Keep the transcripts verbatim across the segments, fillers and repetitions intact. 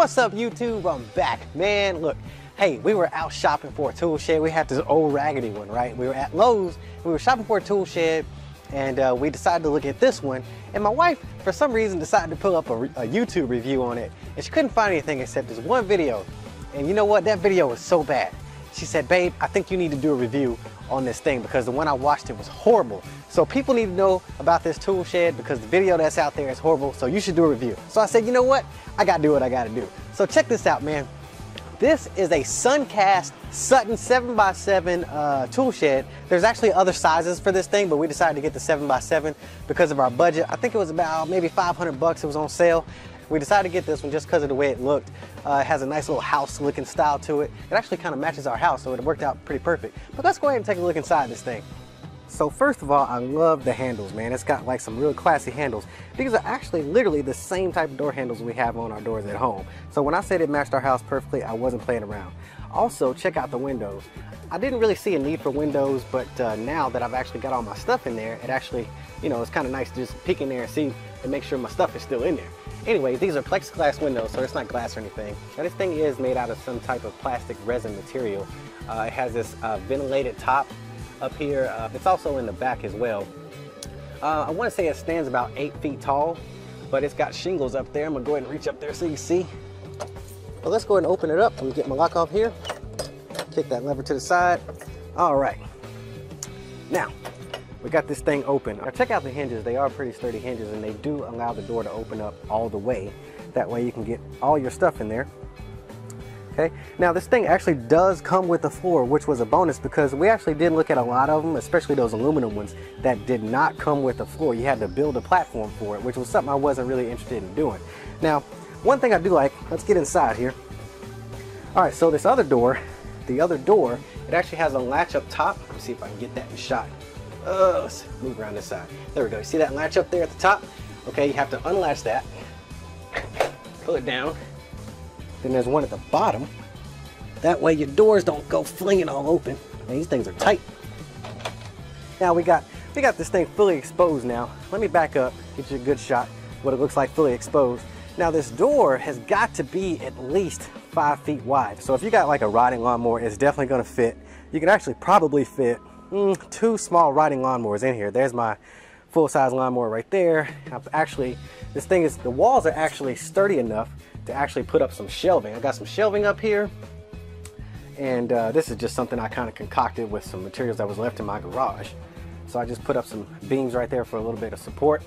What's up, YouTube? I'm back, man. Look, hey, we were out shopping for a tool shed. We had this old raggedy one, right? We were at Lowe's, and we were shopping for a tool shed, and uh, we decided to look at this one. And my wife, for some reason, decided to pull up a, a YouTube review on it, and she couldn't find anything except this one video. And you know what? That video was so bad. She said, babe, I think you need to do a review on this thing because the one I watched, it was horrible. So people need to know about this tool shed because the video that's out there is horrible, so you should do a review. So I said, you know what? I gotta do what I gotta do. So check this out, man. This is a Suncast Sutton seven by seven uh, tool shed. There's actually other sizes for this thing, but we decided to get the seven by seven because of our budget. I think it was about maybe five hundred bucks. It was on sale. We decided to get this one just because of the way it looked. Uh, it has a nice little house looking style to it. It actually kind of matches our house, so it worked out pretty perfect. But let's go ahead and take a look inside this thing. So first of all, I love the handles, man. It's got like some real classy handles. These are actually literally the same type of door handles we have on our doors at home. So when I said it matched our house perfectly, I wasn't playing around. Also, check out the windows. I didn't really see a need for windows, but uh, now that I've actually got all my stuff in there, it actually, you know, it's kind of nice to just peek in there and see and make sure my stuff is still in there. Anyway, these are plexiglass windows, so it's not glass or anything. Now, this thing is made out of some type of plastic resin material. Uh, it has this uh, ventilated top up here. Uh, it's also in the back as well. Uh, I want to say it stands about eight feet tall, but it's got shingles up there. I'm going to go ahead and reach up there so you can see. Well, let's go ahead and open it up. I'm going to get my lock off here. Kick that lever to the side. All right. Now, we got this thing open. Now check out the hinges. They are pretty sturdy hinges, and they do allow the door to open up all the way. That way you can get all your stuff in there. Okay. Now this thing actually does come with a floor, which was a bonus because we actually did look at a lot of them, especially those aluminum ones that did not come with a floor. You had to build a platform for it, which was something I wasn't really interested in doing. Now, one thing I do like, let's get inside here. All right, so this other door, the other door, it actually has a latch up top. Let me see if I can get that in shot. Uh, let's move around this side. There we go. You see that latch up there at the top? Okay, you have to unlatch that, pull it down. Then there's one at the bottom. That way your doors don't go flinging all open. Man, these things are tight. Now we got we got this thing fully exposed now. Let me back up, get you a good shot, what it looks like fully exposed. Now this door has got to be at least five feet wide. So if you got like a riding lawnmower, it's definitely gonna fit. You can actually probably fit Mm, two small riding lawnmowers in here. There's my full-size lawnmower right there. I've actually, this thing is, the walls are actually sturdy enough to actually put up some shelving. I got some shelving up here, and uh, this is just something I kind of concocted with some materials that was left in my garage. So I just put up some beams right there for a little bit of support.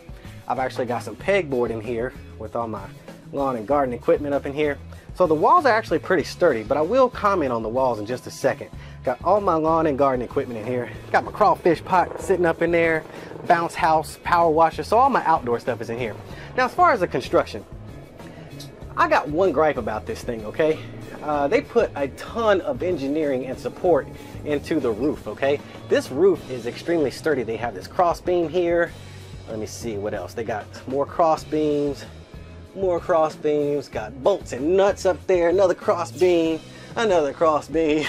I've actually got some pegboard in here with all my lawn and garden equipment up in here. So the walls are actually pretty sturdy, but I will comment on the walls in just a second. Got all my lawn and garden equipment in here. Got my crawfish pot sitting up in there, bounce house, power washer, so all my outdoor stuff is in here. Now, as far as the construction, I got one gripe about this thing, okay? Uh, they put a ton of engineering and support into the roof, okay? This roof is extremely sturdy. They have this cross beam here. Let me see what else. They got more cross beams. More cross beams, got bolts and nuts up there, another cross beam, another cross beam.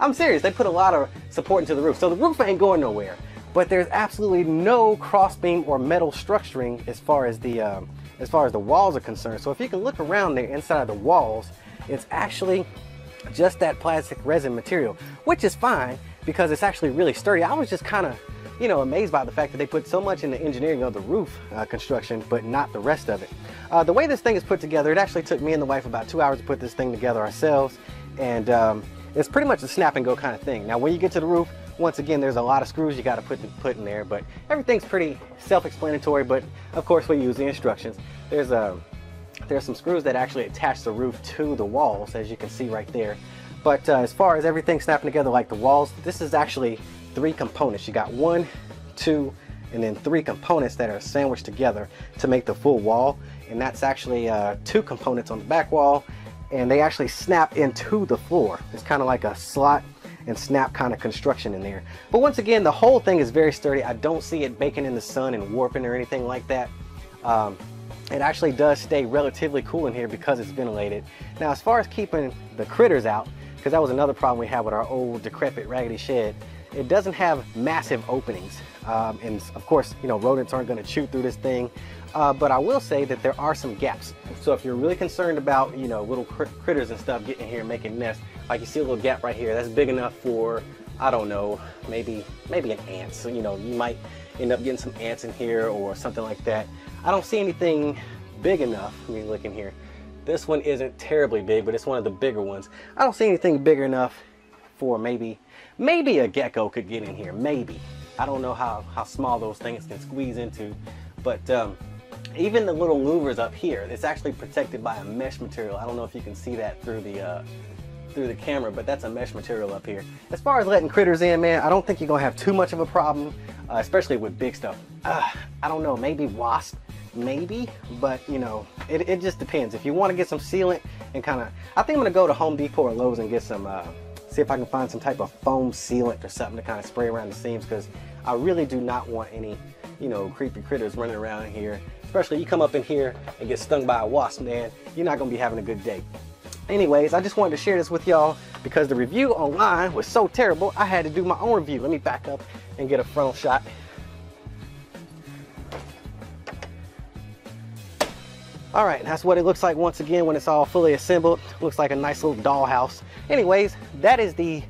I'm serious, they put a lot of support into the roof. So the roof ain't going nowhere, but there's absolutely no cross beam or metal structuring as far as the, um, as far as the walls are concerned. So if you can look around there inside the walls, it's actually just that plastic resin material, which is fine because it's actually really sturdy. I was just kind of, you know, amazed by the fact that they put so much in the engineering of the roof uh, construction, but not the rest of it. Uh, the way this thing is put together, it actually took me and the wife about two hours to put this thing together ourselves, and um, it's pretty much a snap and go kind of thing. Now, when you get to the roof, once again, there's a lot of screws you got to put put in there, but everything's pretty self-explanatory. But of course, we use the instructions. There's a there's some screws that actually attach the roof to the walls, as you can see right there. But uh, as far as everything snapping together, like the walls, this is actually three components. You got one, two, and then three components that are sandwiched together to make the full wall. And that's actually uh, two components on the back wall, and they actually snap into the floor. It's kind of like a slot and snap kind of construction in there. But once again, the whole thing is very sturdy. I don't see it baking in the sun and warping or anything like that. Um, it actually does stay relatively cool in here because it's ventilated. Now, as far as keeping the critters out, because that was another problem we had with our old decrepit raggedy shed, It doesn't have massive openings, um, and of course, you know, rodents aren't going to chew through this thing, uh, but I will say that there are some gaps. So if you're really concerned about, you know, little cr critters and stuff getting in here and making nests, like you see a little gap right here, that's big enough for, I don't know, maybe maybe an ant. So, you know, you might end up getting some ants in here or something like that. I don't see anything big enough. Let me look in here. This one isn't terribly big, but it's one of the bigger ones. I don't see anything bigger enough for maybe, maybe a gecko could get in here, maybe. I don't know how, how small those things can squeeze into, but um, even the little louvers up here, it's actually protected by a mesh material. I don't know if you can see that through the, uh, through the camera, but that's a mesh material up here. As far as letting critters in, man, I don't think you're gonna have too much of a problem, uh, especially with big stuff. Uh, I don't know, maybe wasps. Maybe, but you know, it, it just depends. If you want to get some sealant and kind of, I think I'm gonna go to Home Depot or Lowe's and get some, uh, see if I can find some type of foam sealant or something to kind of spray around the seams, because I really do not want any, you know, creepy critters running around in here. Especially you come up in here and get stung by a wasp, man, you're not gonna be having a good day. Anyways, I just wanted to share this with y'all because the review online was so terrible, I had to do my own review. Let me back up and get a frontal shot. All right, that's what it looks like once again when it's all fully assembled. Looks like a nice little dollhouse. Anyways, that is the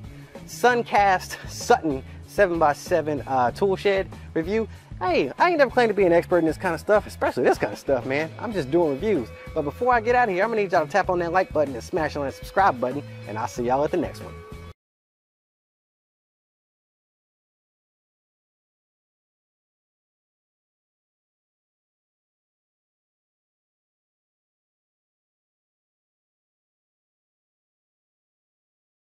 Suncast Sutton seven by seven uh, tool shed review. Hey, I ain't never claimed to be an expert in this kind of stuff, especially this kind of stuff, man. I'm just doing reviews. But before I get out of here, I'm gonna need y'all to tap on that like button and smash on that subscribe button, and I'll see y'all at the next one.